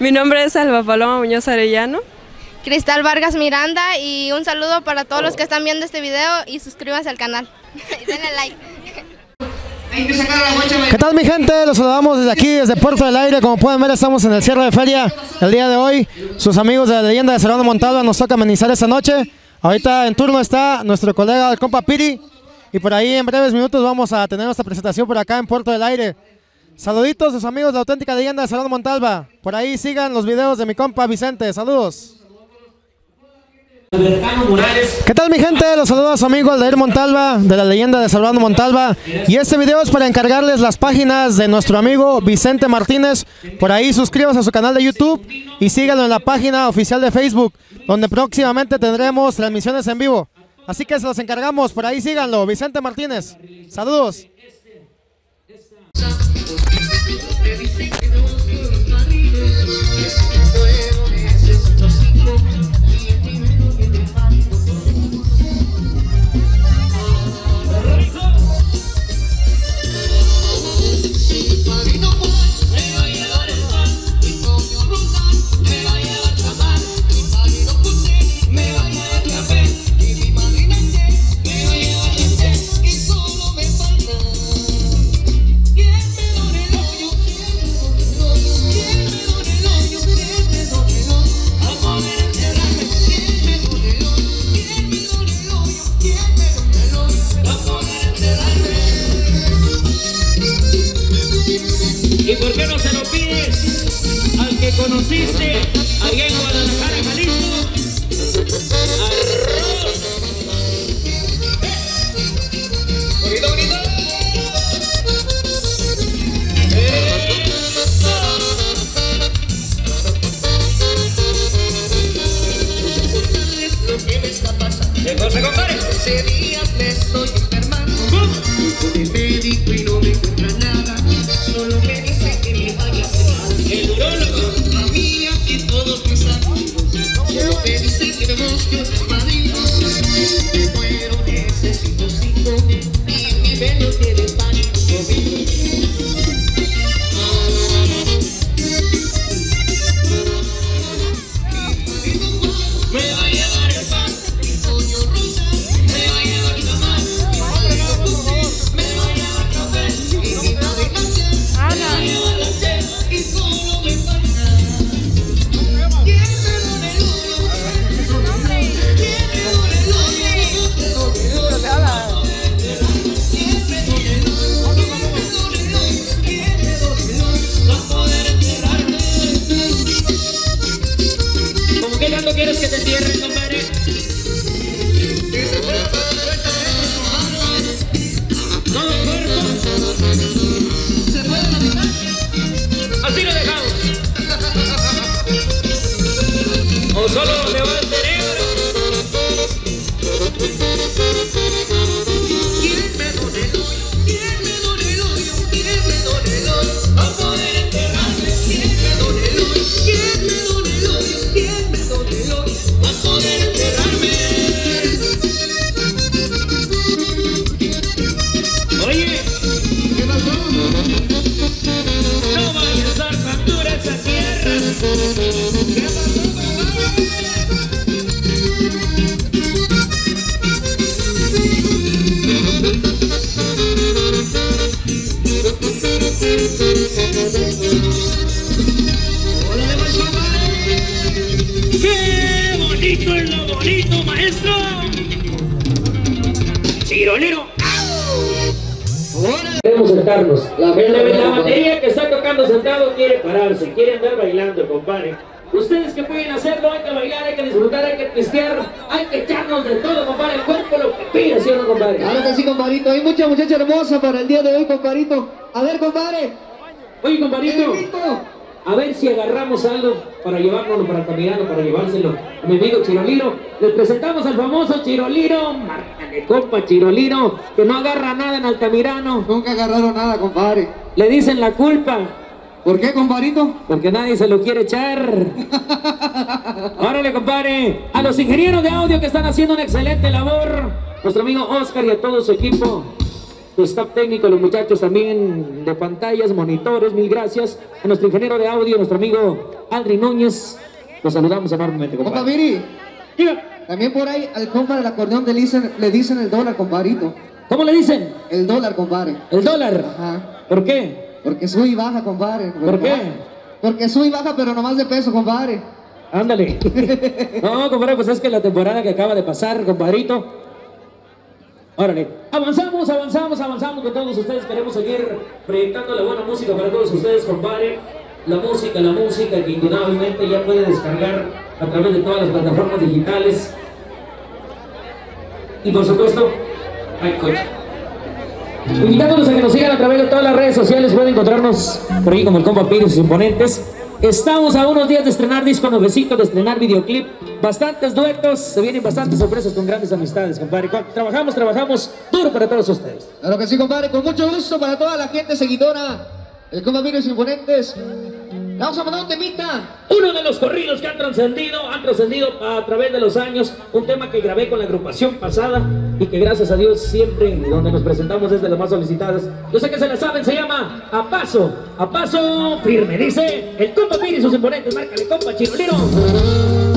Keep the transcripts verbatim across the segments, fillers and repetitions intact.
Mi nombre es Alba Paloma Muñoz Arellano. Cristal Vargas Miranda, y un saludo para todos los que están viendo este video y suscríbanse al canal. Y denle like. ¿Qué tal, mi gente? Los saludamos desde aquí, desde Puerto del Aire. Como pueden ver, estamos en el cierre de feria el día de hoy. Sus amigos de la leyenda de Serrano Montalvo nos toca amenizar esta noche. Ahorita en turno está nuestro colega, el compa Piri, y por ahí en breves minutos vamos a tener nuestra presentación por acá en Puerto del Aire. Saluditos a sus amigos de la auténtica leyenda de Serrano Montalvo. Por ahí sigan los videos de mi compa Vicente. Saludos. ¿Qué tal, mi gente? Los saluda a su amigo Aldri Núñez de la leyenda de Salvador Montalvo, y este video es para encargarles las páginas de nuestro amigo Vicente Martínez. Por ahí suscríbanse a su canal de YouTube y síganlo en la página oficial de Facebook, donde próximamente tendremos transmisiones en vivo. Así que se los encargamos, por ahí síganlo, Vicente Martínez. Saludos. ¿Y por qué no se lo pides al que conociste allá en Guadalajara, Jalisco? ¡Arroz! ¡Bonito, bonito! ¡Eso! Lo que me está pasando. ¿Qué cosa, compadre? Hace días me estoy enfermando. ¿Cómo? Me dedico y no me encuentra nada. Solo me el urólogo, familia y todos mis amigos, yo me dicen que me busco los maridos, me muero, necesito cinco, y mi velo tiene pánico conmigo. Me va a llevar el pan, mi sueño rusa, me va a llevar la más, me va a llevar café, y mi navegación, me va a llevar la sed, y solo. ¿Quieres que te entierren, compadre? No, muerto. ¿Se puede dominar? Así lo dejamos. O solo se va el cerebro. ¿Quién me done el hoyo? ¿Quién me done el hoyo? ¿Quién me done el hoyo? A poder enterrarme. ¿Quién me done el hoyo? ¿Quién me done el hoyo? ¿Quién me done el hoyo? A poder enterrarme. Oye, ¿qué pasó? No vayas a dar factura a esa tierra. ¿Qué pasó, compadre? ¡Qué bonito es lo bonito, maestro! ¡Chirolino! Debemos sentarnos. La, la batería que está tocando sentado quiere pararse, quiere andar bailando, compadre. Ustedes que pueden hacerlo, hay que bailar, hay que disfrutar, hay que pistear, hay que echarnos de todo, compadre. El cuerpo lo que pide, ¿sí o no, compadre? Claro que sí, compadrito. Hay mucha muchacha hermosa para el día de hoy, compadrito. A ver, compadre. Oye, compadrito. A ver si agarramos algo para llevárnoslo, para caminarlo, para llevárselo a mi amigo Chirolino. Les presentamos al famoso Chirolino, marca de compa Chirolino, que no agarra nada en Altamirano. Nunca agarraron nada, compadre. Le dicen la culpa. ¿Por qué, compadrito? Porque nadie se lo quiere echar. Órale, compadre. A los ingenieros de audio que están haciendo una excelente labor, nuestro amigo Oscar y a todo su equipo, su staff técnico, los muchachos también de pantallas, monitores, mil gracias. A nuestro ingeniero de audio, nuestro amigo Aldri Núñez. Los saludamos enormemente, compadre. Compa Piri, también por ahí al compa del acordeón le dicen, le dicen el dólar, compadrito. ¿Cómo le dicen? El dólar, compadre. ¿El dólar? Ajá. ¿Por qué? Porque sube y baja, compadre. ¿Por, ¿Por qué? Porque sube y baja, pero nomás de peso, compadre. Ándale. No, compadre, pues es que la temporada que acaba de pasar, compadrito. Órale. Avanzamos, avanzamos, avanzamos con todos ustedes. Queremos seguir proyectando la buena música para todos ustedes, compadre. La música, la música que indudablemente ya puede descargar a través de todas las plataformas digitales. Y por supuesto, hay coche. Invitándolos a que nos sigan a través de todas las redes sociales. Pueden encontrarnos por ahí como el compa Piri y sus imponentes. Estamos a unos días de estrenar disco nuevecito, de estrenar videoclip, bastantes duetos, se vienen bastantes sorpresas con grandes amistades, compadre. Trabajamos, trabajamos duro para todos ustedes. Claro que sí, compadre, con mucho gusto para toda la gente seguidora, el compa Piri y sus imponentes. Vamos a mandar un temita. Uno de los corridos que han trascendido, han trascendido a través de los años, un tema que grabé con la agrupación pasada y que gracias a Dios siempre donde nos presentamos es de las más solicitadas. Yo sé que se la saben, se llama A Paso, A Paso Firme, dice el compa Piri y sus imponentes, márcale compa Chirolino.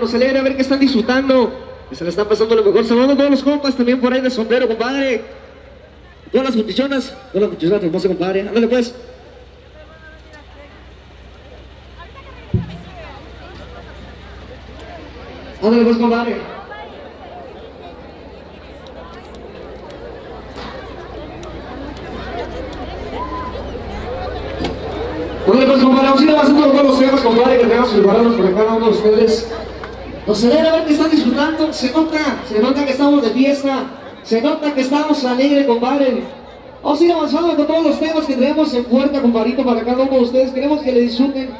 Nos alegra ver que están disfrutando, que se la están pasando lo mejor. Saludando a todos los compas también por ahí de sombrero, compadre. Todas las muchachonas, todas las muchachonas hermosas, compadre. Ándale pues. Ándale pues, compadre. Bueno, pues compadre, vamos a ir avanzando con los temas, compadre, que tengamos preparados para cada uno de ustedes. Nos alegra ver que están disfrutando, se nota, se nota que estamos de fiesta, se nota que estamos alegres, compadre. Vamos a ir avanzando con todos los temas que tenemos en puerta, compadrito, para cada uno de ustedes. Queremos que le disfruten,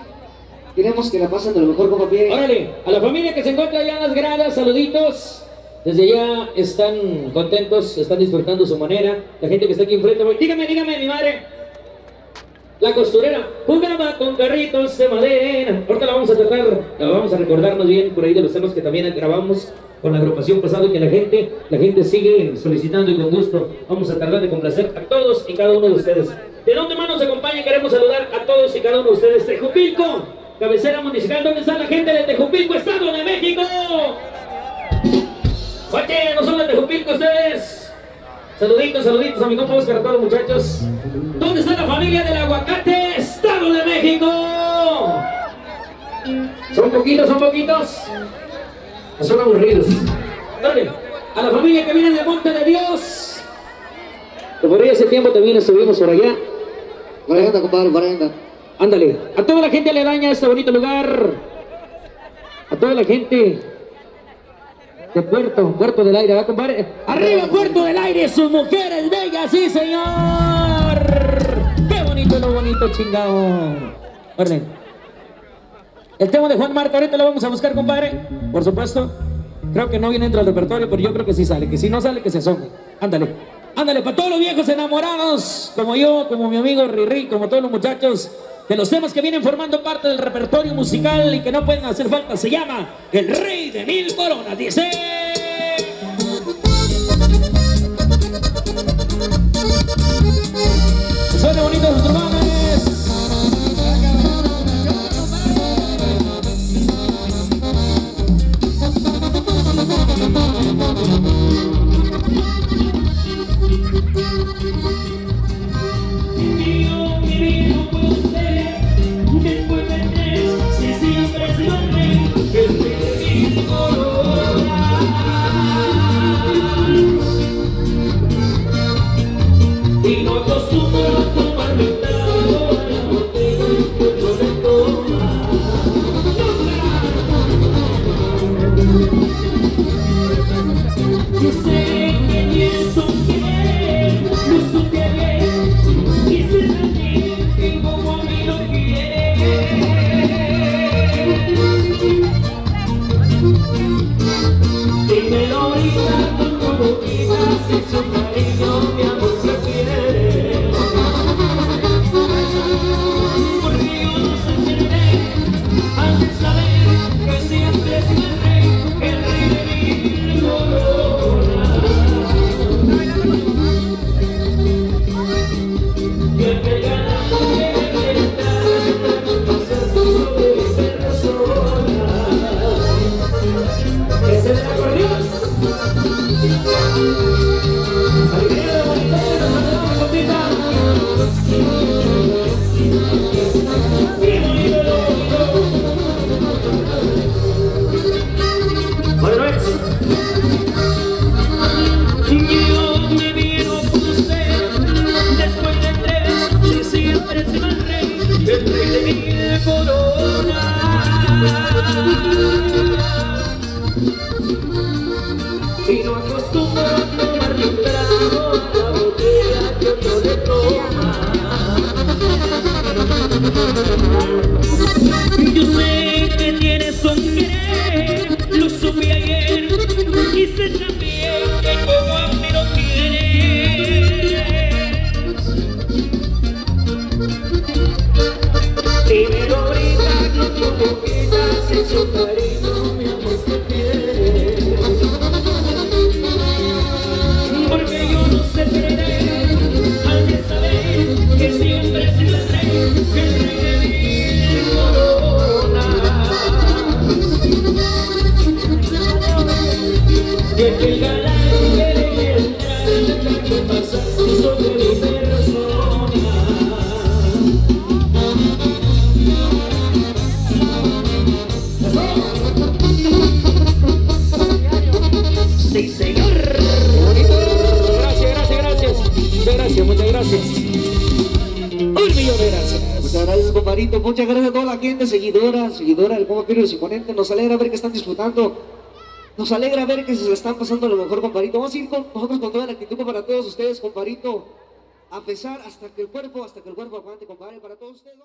queremos que la pasen de lo mejor, compa Piri. Órale, a la familia que se encuentra allá en las gradas, saluditos. Desde allá están contentos, están disfrutando su manera. La gente que está aquí enfrente, dígame, dígame, mi madre. La costurera jugaba con carritos de madera. Ahorita la vamos a tratar, la vamos a recordarnos bien por ahí de los temas que también grabamos con la agrupación pasado, que la gente, la gente sigue solicitando y con gusto vamos a tratar de complacer a todos y cada uno de ustedes. ¿De dónde más nos acompañan? Queremos saludar a todos y cada uno de ustedes. Tejupilco, cabecera municipal, ¿dónde está la gente de Tejupilco, Estado de México? Oye, no son de Tejupilco ustedes. Saluditos, saluditos a mi compa Oscar, a todos los muchachos. ¿Dónde está la familia del aguacate, Estado de México? Son poquitos, son poquitos. Son aburridos. Dale, a la familia que viene del Monte de Dios. Por ahí hace tiempo también estuvimos por allá. Varenda, compadre, varenda. Ándale, a toda la gente aledaña a este bonito lugar. A toda la gente de Puerto, Puerto del Aire, va a compadre. ¡Arriba Puerto del Aire, sus mujeres bellas, sí señor! ¡Qué bonito lo bonito, chingado! Orden. El tema de Juan Marta, ahorita lo vamos a buscar, compadre. Por supuesto, creo que no viene dentro del repertorio, pero yo creo que sí sale. Que si no sale, que se asome. Ándale, ándale, para todos los viejos enamorados, como yo, como mi amigo Riri, como todos los muchachos, de los temas que vienen formando parte del repertorio musical y que no pueden hacer falta, se llama El Rey de Mil Coronas, dice. Suena bonito los trombones. Gracias, muchas gracias. Un millón de gracias. Muchas gracias, compadrito. Muchas gracias a toda la gente, seguidora, seguidora del Compa Piri y los imponentes. Nos alegra ver que están disfrutando. Nos alegra ver que se le están pasando a lo mejor, compadrito. Vamos a ir con nosotros con toda la actitud para todos ustedes, compadrito. A pesar, hasta que el cuerpo, hasta que el cuerpo aguante, compadre, para todos ustedes.